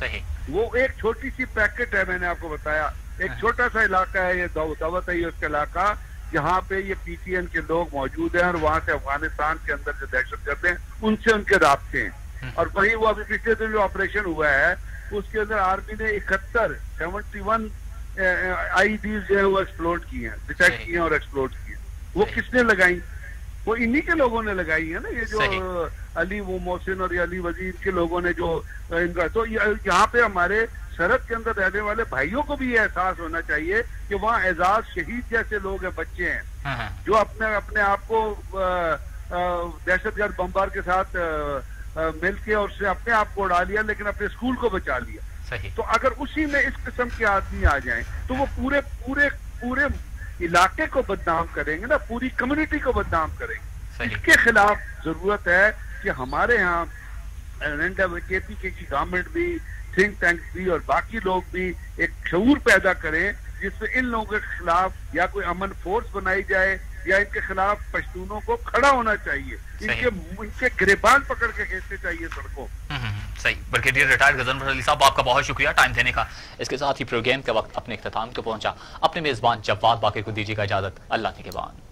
सही। वो एक छोटी सी पैकेट है, मैंने आपको बताया, एक छोटा सा इलाका है ये दावत है, उसका इलाका जहाँ पे ये पीटीएन के लोग मौजूद हैं और वहाँ से अफगानिस्तान के अंदर जो दहशत करते हैं उनसे उनके रास्ते हैं। और वही वो अभी पिछले दिन जो ऑपरेशन हुआ है उसके अंदर आर्मी ने 71 आईईडीज़ जो है वो एक्सप्लोड किए हैं, डिटेक्ट किए हैं और एक्सप्लोड किए। वो किसने लगाई? वो इन्हीं के लोगों ने लगाई है ना, ये जो अली वो मोहसिन और अली वजीर के लोगों ने जो इनका। तो यहाँ पे हमारे सरहद के अंदर रहने वाले भाइयों को भी ये एहसास होना चाहिए कि वहाँ एजाज शहीद जैसे लोग हैं, बच्चे हैं जो अपने अपने आप को दहशतगर्द बमबार के साथ मिल के और उसने अपने आप को उड़ा लिया लेकिन अपने स्कूल को बचा लिया। तो अगर उसी में इस किस्म के आदमी आ जाएं तो वो पूरे पूरे पूरे इलाके को बदनाम करेंगे ना, पूरी कम्युनिटी को बदनाम करेंगे। इसके खिलाफ जरूरत है कि हमारे यहाँ केपीके की गवर्नमेंट भी, थिंक टैंक भी और बाकी लोग भी एक शऊर पैदा करें जिससे इन लोगों के खिलाफ या कोई अमन फोर्स बनाई जाए या इनके खिलाफ पश्तूनों को खड़ा होना चाहिए, इनके गिरेबान पकड़ के खींचने चाहिए सड़कों। सही। ब्रिगेडियर रिटायर्ड गजनफर अली साहब, आपका बहुत शुक्रिया टाइम देने का। इसके साथ ही प्रोग्राम का वक्त अपने इख्तिताम को पहुंचा। अपने मेजबान जवाद बाकी को दीजिएगा इजाजत। अल्लाह के बाद।